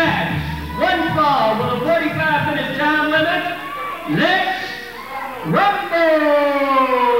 match, one fall with a 45-minute time limit. Let's rumble!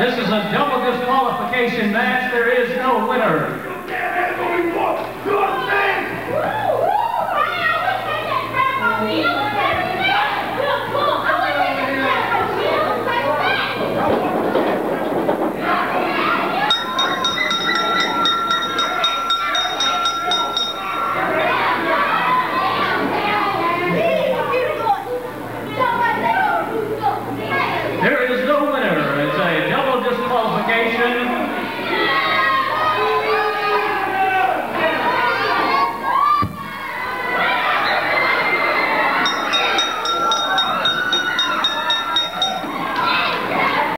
This is a double disqualification match. There is no winner. There is no winner. It's a double disqualification.